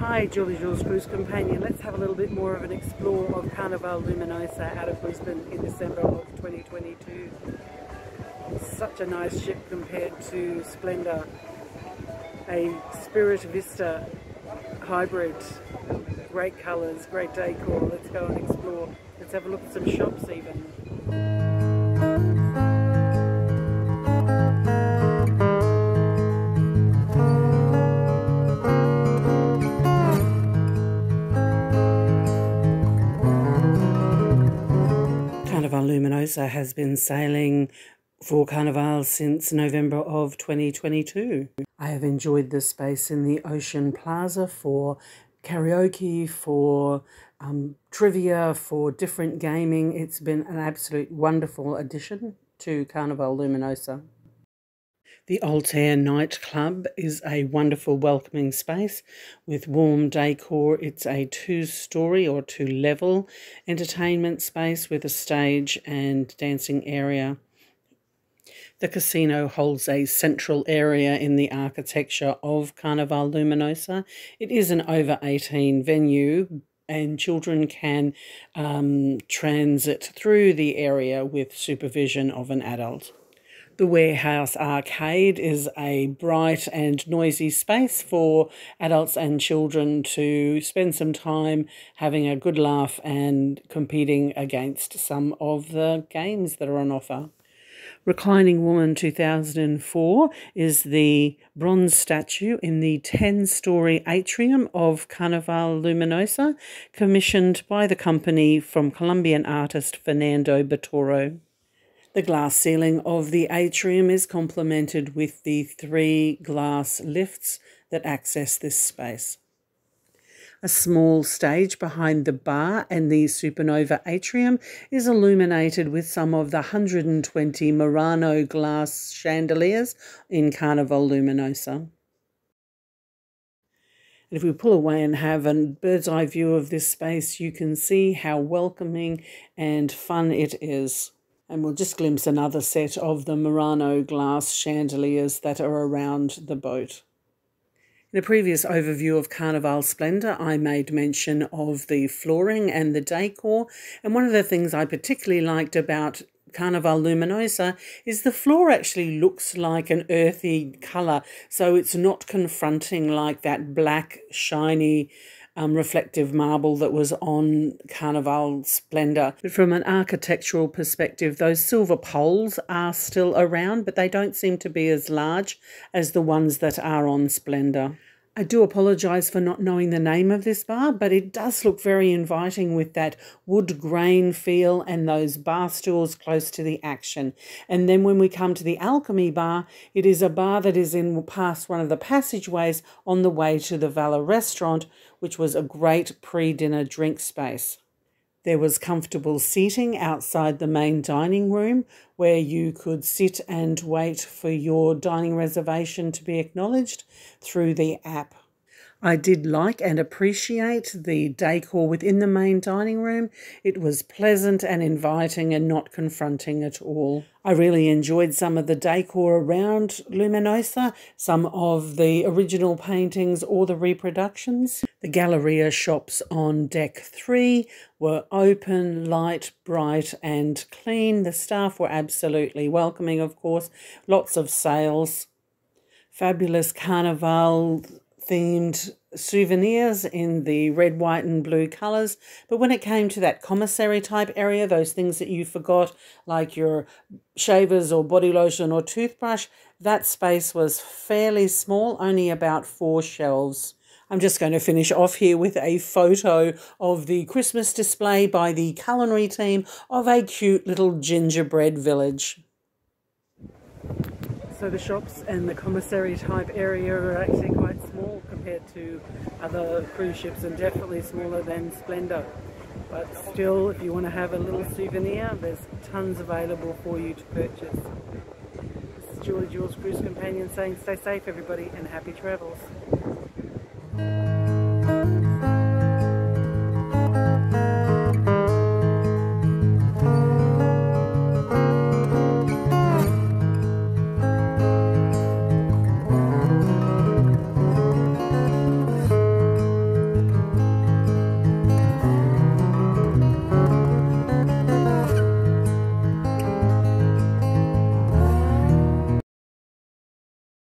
Hi, Jules Cruise Companion. Let's have a little bit more of an explore of Carnival Luminosa out of Brisbane in December of 2022. Such a nice ship compared to Splendor. A Spirit Vista hybrid. Great colours, great decor. Let's go and explore. Let's have a look at some shops even. Luminosa has been sailing for Carnival since November of 2022. I have enjoyed this space in the Ocean Plaza for karaoke, for trivia, for different gaming. It's been an absolute wonderful addition to Carnival Luminosa. The Altair nightclub is a wonderful welcoming space with warm decor. It's a two-storey or two-level entertainment space with a stage and dancing area. The casino holds a central area in the architecture of Carnival Luminosa. It is an over-18 venue and children can transit through the area with supervision of an adult. The Warehouse Arcade is a bright and noisy space for adults and children to spend some time having a good laugh and competing against some of the games that are on offer. Reclining Woman 2004 is the bronze statue in the 10-storey atrium of Carnival Luminosa, commissioned by the company from Colombian artist Fernando Botero. The glass ceiling of the atrium is complemented with the 3 glass lifts that access this space. A small stage behind the bar and the Supernova Atrium is illuminated with some of the 120 Murano glass chandeliers in Carnival Luminosa. And if we pull away and have a bird's eye view of this space, you can see how welcoming and fun it is. And we'll just glimpse another set of the Murano glass chandeliers that are around the boat. In a previous overview of Carnival Splendor, I made mention of the flooring and the decor. And one of the things I particularly liked about Carnival Luminosa is the floor actually looks like an earthy colour. So it's not confronting like that black, shiny reflective marble that was on Carnival Splendor. But from an architectural perspective, those silver poles are still around, but they don't seem to be as large as the ones that are on Splendor. I do apologise for not knowing the name of this bar, but it does look very inviting with that wood grain feel and those bar stools close to the action. And then when we come to the Alchemy Bar, it is a bar that is in past one of the passageways on the way to the Vale Restaurant, which was a great pre-dinner drink space. There was comfortable seating outside the main dining room where you could sit and wait for your dining reservation to be acknowledged through the app. I did like and appreciate the decor within the main dining room. It was pleasant and inviting and not confronting at all. I really enjoyed some of the decor around Luminosa, some of the original paintings or the reproductions. The Galleria shops on Deck 3 were open, light, bright and clean. The staff were absolutely welcoming, of course. Lots of sales. Fabulous Carnival themed souvenirs in the red, white and blue colours. But when it came to that commissary type area, those things that you forgot, like your shavers or body lotion or toothbrush, that space was fairly small, only about 4 shelves. I'm just going to finish off here with a photo of the Christmas display by the culinary team of a cute little gingerbread village. So the shops and the commissary type area are actually quite small compared to other cruise ships and definitely smaller than Splendor. But still, if you want to have a little souvenir, there's tons available for you to purchase. This is Jules Cruise Companion saying stay safe everybody and happy travels.